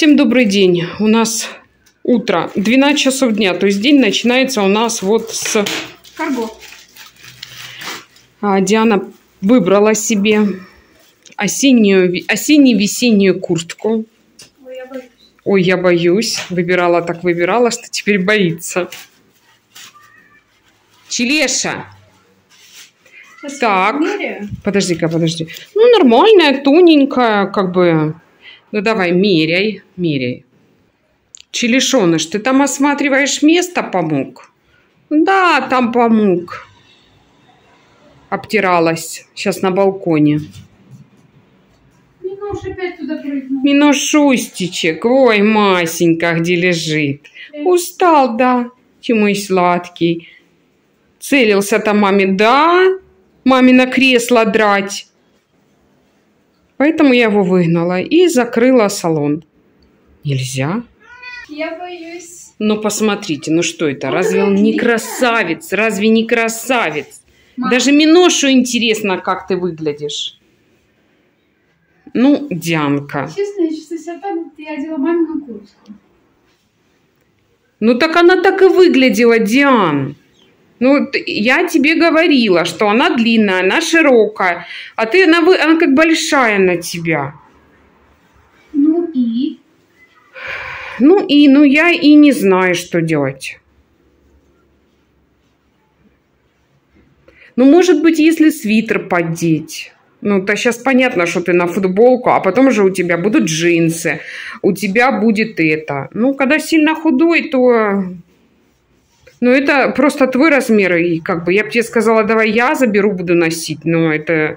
Всем добрый день. У нас утро. 12 часов дня. То есть день начинается у нас вот с карго. Диана выбрала себе осенне-весеннюю куртку. Ой, я боюсь. Выбирала так выбирала, что теперь боится. Челеша. Сейчас так, подожди-ка, подожди. Ну, нормальная, тоненькая, как бы. Ну, давай, меряй, меряй. Челешоныш, ты там осматриваешь место, помог? Да, там помог. Обтиралась. Сейчас на балконе. Минош опять туда прыгнул. Миношустичек. Ой, Масенька, где лежит. Устал, да? Ты мой сладкий. Целился-то маме, да? Мамино кресло драть. Поэтому я его выгнала и закрыла салон. Нельзя. Я боюсь. Ну, посмотрите, ну что это? Разве он не красавец? Разве не красавец? Мама. Даже Миношу интересно, как ты выглядишь. Ну, Дианка. Честно, я чувствую себя так, будто я одела мамину куртку. Ну, так она так и выглядела, Диан. Ну, я тебе говорила, что она длинная, она широкая, а ты, она как большая на тебя. Ну и? Ну я и не знаю, что делать. Ну, может быть, если свитер поддеть. Ну, то сейчас понятно, что ты на футболку, а потом же у тебя будут джинсы, у тебя будет это. Ну, когда сильно худой, то... Ну, это просто твой размер, и как бы я бы тебе сказала, давай я заберу, буду носить, но это...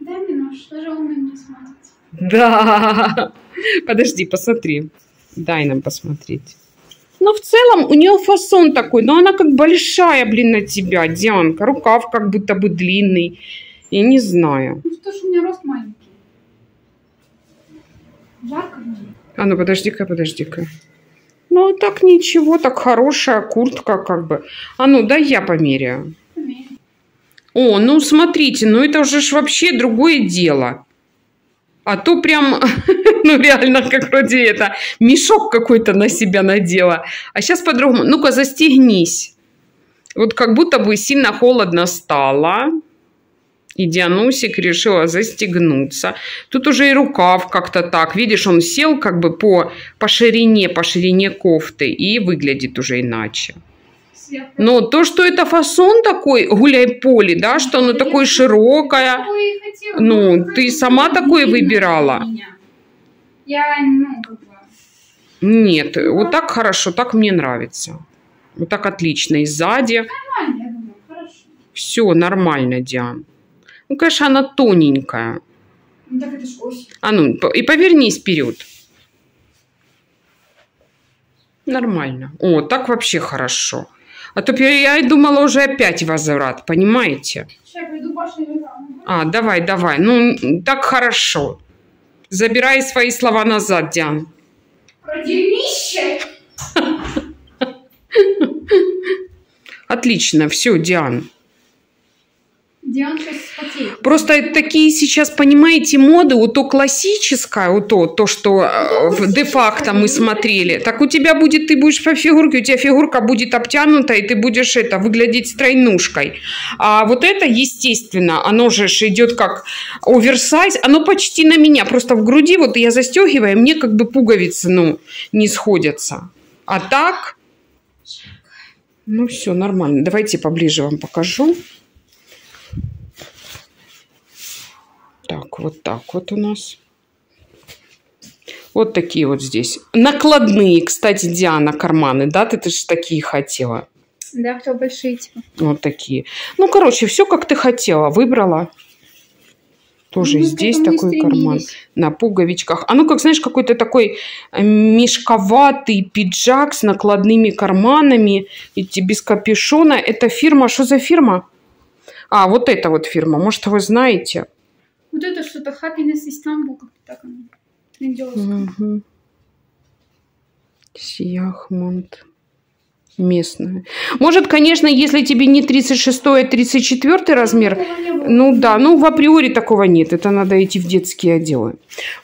Да, Минош, даже он на меня смотрит. Да, подожди, посмотри, дай нам посмотреть. Ну, в целом, у нее фасон такой, но она как большая, блин, на тебя, Дианка, рукав как будто бы длинный, я не знаю. Ну, что ж, у меня рост маленький. Жарко мне. А ну, подожди-ка, подожди-ка. Ну, так ничего, так хорошая куртка как бы. А ну, дай я померяю. О, ну, смотрите, ну, это уже ж вообще другое дело. А то прям, ну, реально, как вроде это, мешок какой-то на себя надела. А сейчас по-другому. Ну-ка, застегнись. Вот как будто бы сильно холодно стало. И Дианусик решила застегнуться. Тут уже и рукав как-то так. Видишь, он сел как бы по ширине кофты и выглядит уже иначе. Но то, что это фасон такой, гуляй-поле, да, что оно такое широкое. Ну, ты сама такое выбирала? Нет, вот так хорошо, так мне нравится. Вот так отлично. И сзади. Все нормально, Диан. Ну, конечно, она тоненькая. Ну, так это ж осень. А ну, и повернись вперед. Нормально. О, так вообще хорошо. А то я и думала уже опять возврат, понимаете? Сейчас я приду, Паша, не там. А, давай, давай. Ну, так хорошо. Забирай свои слова назад, Диан. Про дерьмище. Отлично, все, Диан. Просто такие сейчас, понимаете, моды, вот то классическое, вот то, что де-факто мы смотрели, так у тебя будет, ты будешь по фигурке, у тебя фигурка будет обтянута, и ты будешь это, выглядеть стройнушкой. А вот это, естественно, оно же идет как оверсайз, оно почти на меня, просто в груди, вот я застегиваю, и мне как бы пуговицы, ну, не сходятся. А так, ну все, нормально. Давайте поближе вам покажу. Так вот у нас. Вот такие вот здесь. Накладные, кстати, Диана, карманы, да? Ты же такие хотела. Да, хотела большие. Типа. Вот такие. Ну, короче, все, как ты хотела. Выбрала. Тоже здесь такой карман. На пуговичках. А ну, как, знаешь, какой-то такой мешковатый пиджак с накладными карманами. Идти без капюшона. Это фирма. Что за фирма? А, вот эта вот фирма. Может, вы знаете? Вот это что-то Happiness Istanbul, как-то так оно идёт. Сияхмонт. местная. Может, конечно, если тебе не 36-й, а 34-й размер, ну да, ну в априори такого нет. Это надо идти в детские отделы.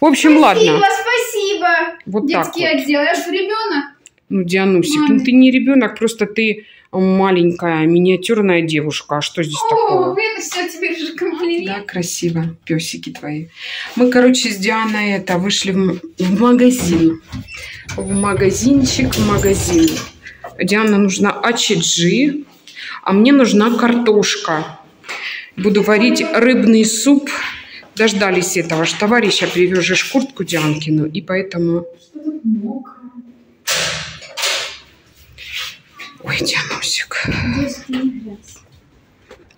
В общем, спасибо, ладно. Спасибо, спасибо. Вот детские так вот отделы. Я же ребенок. Ну, Дианусик, маме, ну ты не ребенок, просто ты маленькая миниатюрная девушка. А что здесь такого? Это все теперь же комплимент. Да, красиво, песики твои. Мы, короче, с Дианой это вышли в магазин. В магазинчик, в магазин. Диана нужна ачиджи, а мне нужна картошка. Буду варить рыбный суп. Дождались этого, что товарища привезешь куртку Дианкину, и поэтому... Ой, Дианусик.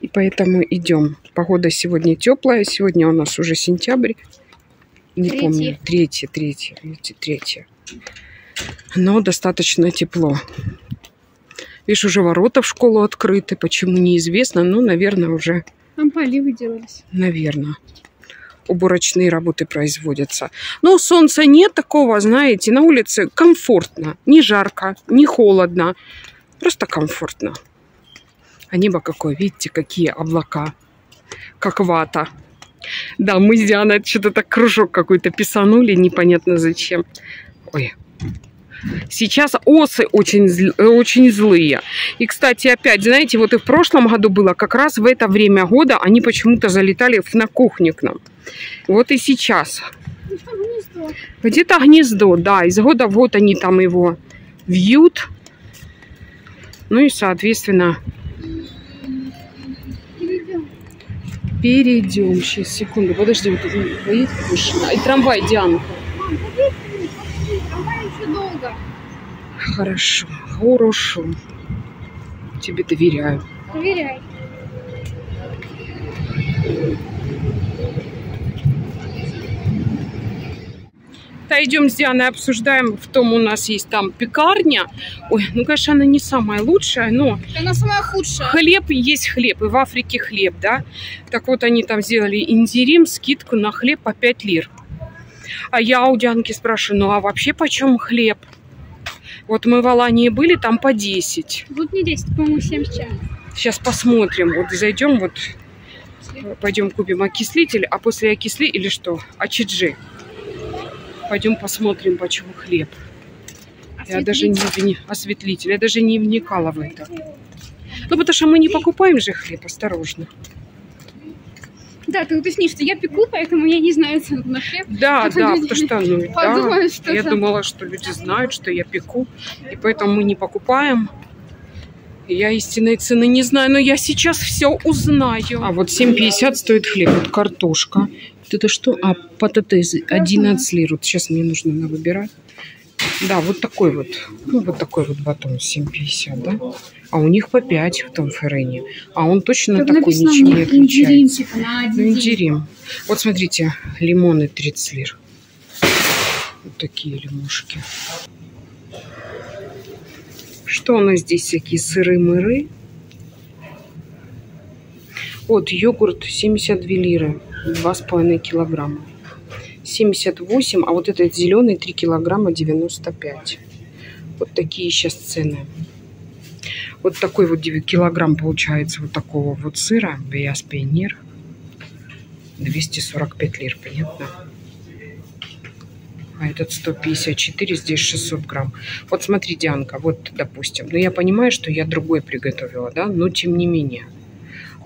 И поэтому идем. Погода сегодня теплая. Сегодня у нас уже сентябрь. Не помню. Третье. Но достаточно тепло. Видишь, уже ворота в школу открыты. Почему, неизвестно. Но, наверное, уже... Там поливы делались. Наверное. Уборочные работы производятся. Но солнца нет такого, знаете. На улице комфортно. Не жарко, не холодно. Просто комфортно. А небо какое, видите, какие облака. Как вата. Да, мы с Дианой что-то так кружок какой-то писанули, непонятно зачем. Ой. Сейчас осы очень злые. И, кстати, опять, знаете, вот и в прошлом году было, как раз в это время года они почему-то залетали на кухню к нам. Вот и сейчас. Где-то гнездо, да. Из года в год они там его вьют. Ну и, соответственно, перейдем. Сейчас, секунду, подожди, вот тут поедет машина. И трамвай, Диана. Мам, трамвай еще долго. Хорошо, хорошо. Тебе доверяю. Доверяй. Идем с Дианой, обсуждаем, в том у нас есть там пекарня. Ой, ну, конечно, она не самая лучшая, но... Она самая худшая. Хлеб есть хлеб, и в Африке хлеб, да? Так вот, они там сделали индирим, скидку на хлеб по 5 лир. А я у Дианки спрашиваю, ну, а вообще почем хлеб? Вот мы в Алании были, там по 10. Вот не 10, по-моему, 7 сейчас. Сейчас посмотрим, вот зайдем, вот... Пойдем купим окислитель, а после окисли или что? Ачиджи. Пойдем посмотрим, почему хлеб. Я даже не осветлитель, я даже не вникала в это. Ну, потому что мы не покупаем же хлеб, осторожно. Да, ты уточнишь, что я пеку, поэтому я не знаю цену на хлеб. Да, да, потому что, ну, подумают, да, что я думала, что люди знают, что я пеку, и поэтому мы не покупаем. Я истинной цены не знаю, но я сейчас все узнаю. А вот 7,50 стоит хлеб, вот картошка. Это что? А пататы 11 лир. Вот сейчас мне нужно выбирать. Да, вот такой вот. Ну, вот такой вот батон 7,50, да? А у них по 5 в том ферене. А он точно как такой, написано, ничем не отличается. Индирим. Вот смотрите, лимоны 30 лир. Вот такие лимушки. Что у нас здесь? Всякие сыры-мыры. Вот йогурт 72 лиры. 2,5 килограмма. 78, а вот этот зеленый 3 килограмма 95. Вот такие сейчас цены. Вот такой вот 9 килограмм получается вот такого вот сыра. Биас пионер. 245 лир, понятно? А этот 154, здесь 600 грамм. Вот смотри, Дианка, вот допустим. Ну я понимаю, что я другой приготовила, да? Но тем не менее.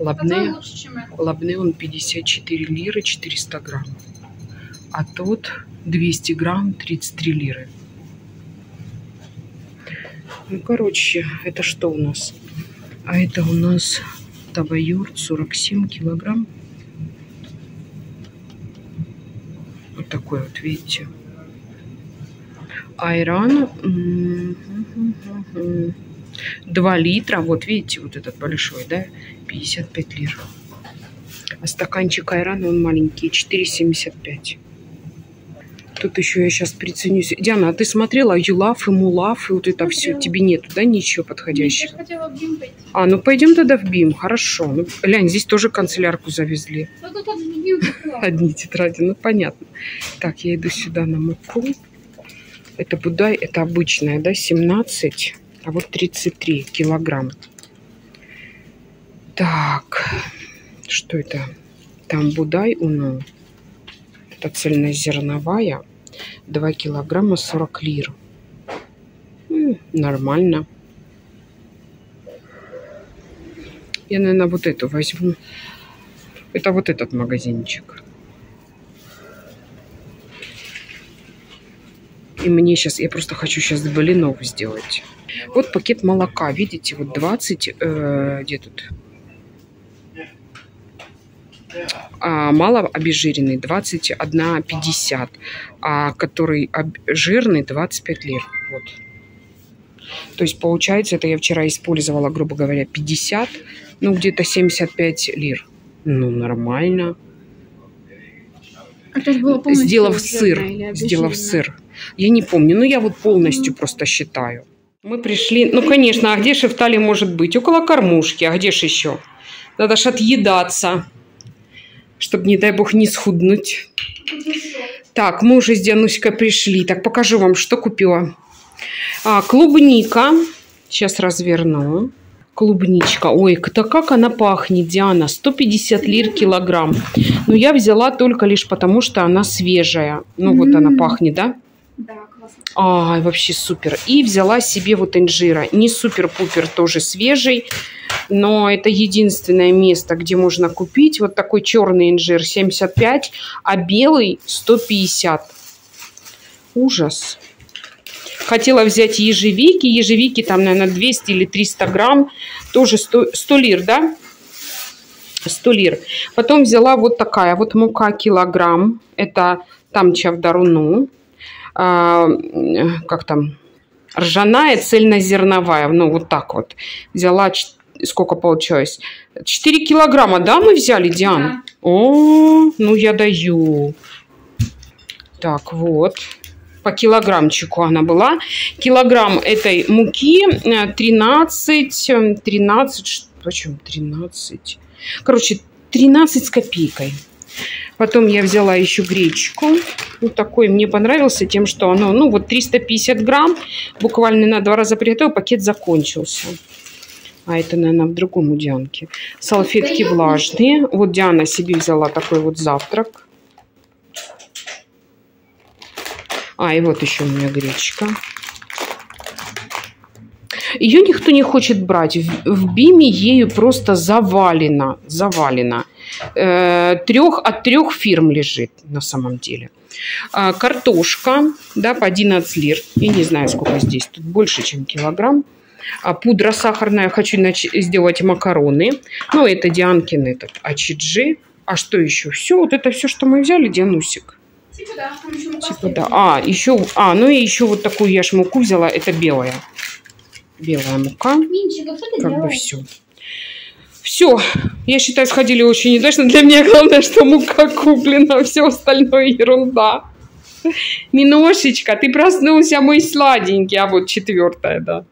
Лобные, он 54 лиры, 400 грамм. А тот 200 грамм, 33 лиры. Ну, короче, это что у нас? А это у нас табайорт, 47 килограмм. Вот такой вот, видите. Айран. 2 литра, вот видите, вот этот большой, да, 55 лир. А стаканчик айрана, он маленький, 4,75. Тут еще я сейчас приценюсь. Диана, а ты смотрела юлаф и мулаф, и вот это все, тебе нету, да, ничего подходящего? Нет, я хотела в БИМ пойти. А, ну пойдем тогда в БИМ, хорошо. Ну, глянь, здесь тоже канцелярку завезли. Ну, тут одни тетради, ну понятно. Так, я иду сюда на муку. Это будай, это обычная, да, 17. а вот 33 килограмма. Так, что это? Там будай уно. Это цельнозерновая. 2 килограмма 40 лир. Нормально. Я, наверное, вот эту возьму. Это вот этот магазинчик. И мне сейчас, я просто хочу сейчас блинов сделать. Вот пакет молока, видите, вот 20, где тут? А мало обезжиренный 21,50, а который жирный 25 лир. Вот. То есть получается, это я вчера использовала, грубо говоря, 50, ну где-то 75 лир. Ну нормально. А сделав сыр. Я не помню, но я вот полностью просто считаю. Мы пришли, ну конечно, а где Шефтали может быть? Около кормушки, а где же еще? Надо ж отъедаться, чтобы, не дай бог, не схуднуть. Так, мы уже с Диануськой пришли. Так, покажу вам, что купила. Клубника. Сейчас разверну. Клубничка. Ой, как она пахнет, Диана. 150 лир килограмм. Но я взяла только лишь потому, что она свежая. Ну, вот она пахнет, да? Да, классно. Ай, вообще супер. И взяла себе вот инжира. Не супер-пупер, тоже свежий. Но это единственное место, где можно купить. Вот такой черный инжир 75, а белый 150. Ужас. Хотела взять ежевики. Ежевики там, наверное, 200 или 300 грамм. Тоже 100 лир, да? 100 лир. Потом взяла вот такая. Вот мука килограмм. Это там чавдаруну. Как там? Ржаная, цельнозерновая. Ну, вот так вот. Взяла, сколько получилось? 4 килограмма, да, мы взяли, Диана? Да. О, ну я даю. Так, вот. По килограммчику она была. Килограмм этой муки 13, почему 13? Короче, 13 с копейкой. Потом я взяла еще гречку. Вот такой мне понравился тем, что оно, ну вот 350 грамм. Буквально на 2 раза приготовила, пакет закончился. А это, наверное, в другом у Дианки. Салфетки влажные. Вот Диана себе взяла такой вот завтрак. А, и вот еще у меня гречка. Ее никто не хочет брать. В Биме ею просто завалено. Завалено. От трех фирм лежит на самом деле. Картошка, да, по 11 лир. Я не знаю, сколько здесь. Тут больше, чем килограмм. Пудра сахарная. Хочу сделать макароны. Ну, это Дианкин этот ачиджи. А что еще? Все, вот это все, что мы взяли, Дианусик. Типа да. Типа да. А, еще, ну и еще вот такую я ж муку взяла. Это белая. Белая мука. Ничего, как бы все. Все, я считаю, сходили очень удачно. Для меня главное, что мука куплена. Все остальное ерунда. Миношечка, ты проснулся, мой сладенький. А вот 4-я, да.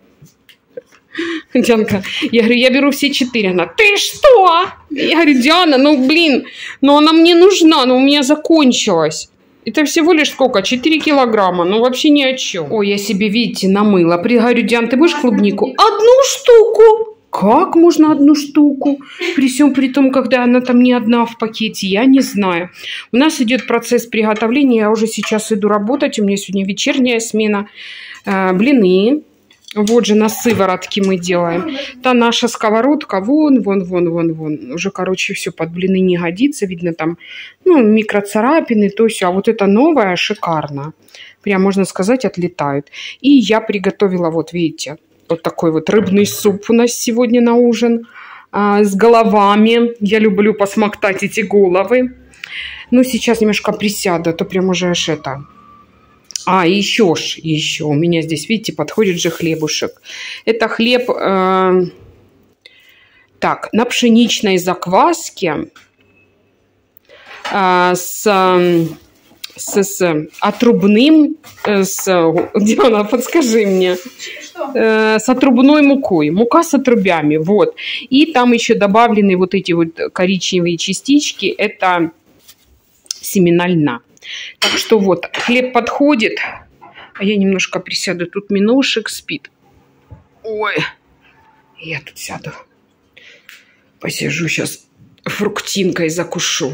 Дианка, я говорю, я беру все 4. Она, ты что? Я говорю, Диана, ну блин, но она мне нужна, но у меня закончилась. Это всего лишь сколько? 4 килограмма, ну вообще ни о чем. Ой, я себе, видите, намыла. Говорю, Диан, ты будешь клубнику? Одну штуку. Как можно одну штуку? При всем при том, когда она там не одна в пакете, я не знаю. У нас идет процесс приготовления, я уже сейчас иду работать, у меня сегодня вечерняя смена. Блины. Вот же на сыворотке мы делаем. Та наша сковородка, вон. Уже, короче, все под блины не годится. Видно там, ну, микроцарапины, то все. А вот это новое шикарно. Прям, можно сказать, отлетает. И я приготовила, вот видите, вот такой вот рыбный суп у нас сегодня на ужин. С головами. Я люблю посмоктать эти головы. Ну, сейчас немножко присяду, а то прям уже аж это... А, еще у меня здесь, видите, подходит же хлебушек. Это хлеб так, на пшеничной закваске Диана, подскажи мне. Что? С отрубной мукой. Мука с отрубями, вот. И там еще добавлены вот эти вот коричневые частички. Это семена льна. Так что вот, хлеб подходит. А я немножко присяду. Тут Миношек спит. Ой, я тут сяду. Посижу сейчас, фруктинкой закушу.